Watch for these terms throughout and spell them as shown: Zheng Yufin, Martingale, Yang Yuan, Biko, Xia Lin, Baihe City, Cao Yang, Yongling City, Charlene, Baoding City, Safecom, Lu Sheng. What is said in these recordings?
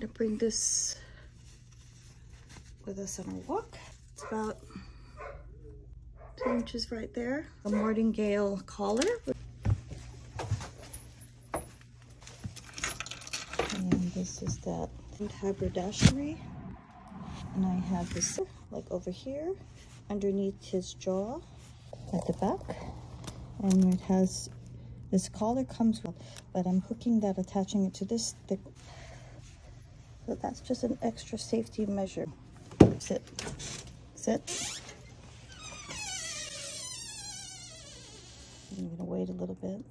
Gonna bring this with us on a walk. It's about 2 inches right there. A martingale collar. And this is that haberdashery. And I have this like over here, underneath his jaw, at the back. And it has, this collar comes with, but I'm hooking that, attaching it to this thick. So that's just an extra safety measure. Sit, sit. I'm gonna wait a little bit.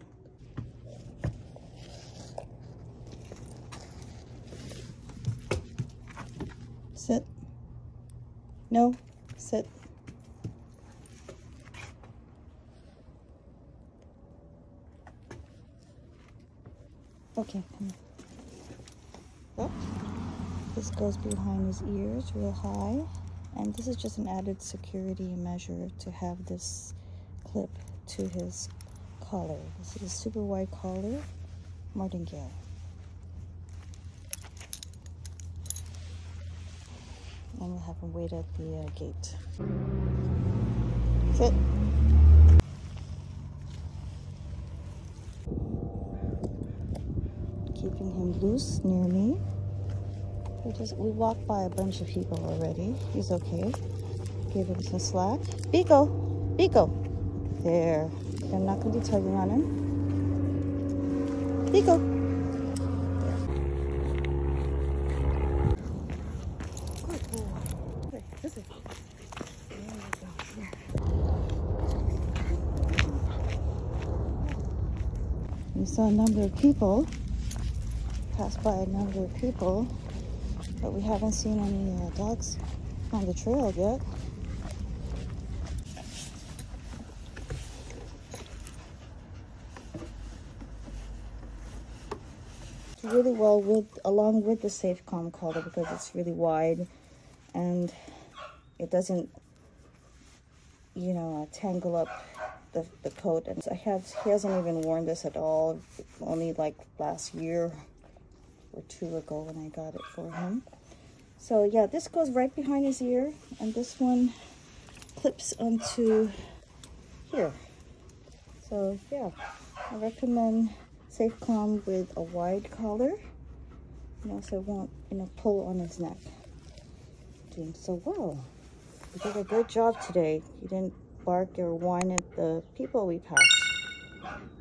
Sit. No, sit. Okay, come on. Oh. This goes behind his ears real high, and this is just an added security measure to have this clip to his collar. This is a super wide collar, martingale. And we'll have him wait at the gate. Sit. Keeping him loose near me. We walked by a bunch of people already. He's okay. Give him some slack. Biko! Biko! There. I'm not going to be tugging on him. Biko! Good boy. This way. There we go. Yeah. We saw a number of people. Passed by a number of people. But we haven't seen any dogs on the trail yet. It's really well along with the Safecom collar because it's really wide and it doesn't, you know, tangle up the coat. And he hasn't even worn this at all. Only like last year or 2 ago when I got it for him. So yeah, this goes right behind his ear, and this one clips onto here. So yeah, I recommend Safecom with a wide collar, and also won't, you know, pull on his neck. Doing so well. You did a good job today. You didn't bark or whine at the people we passed.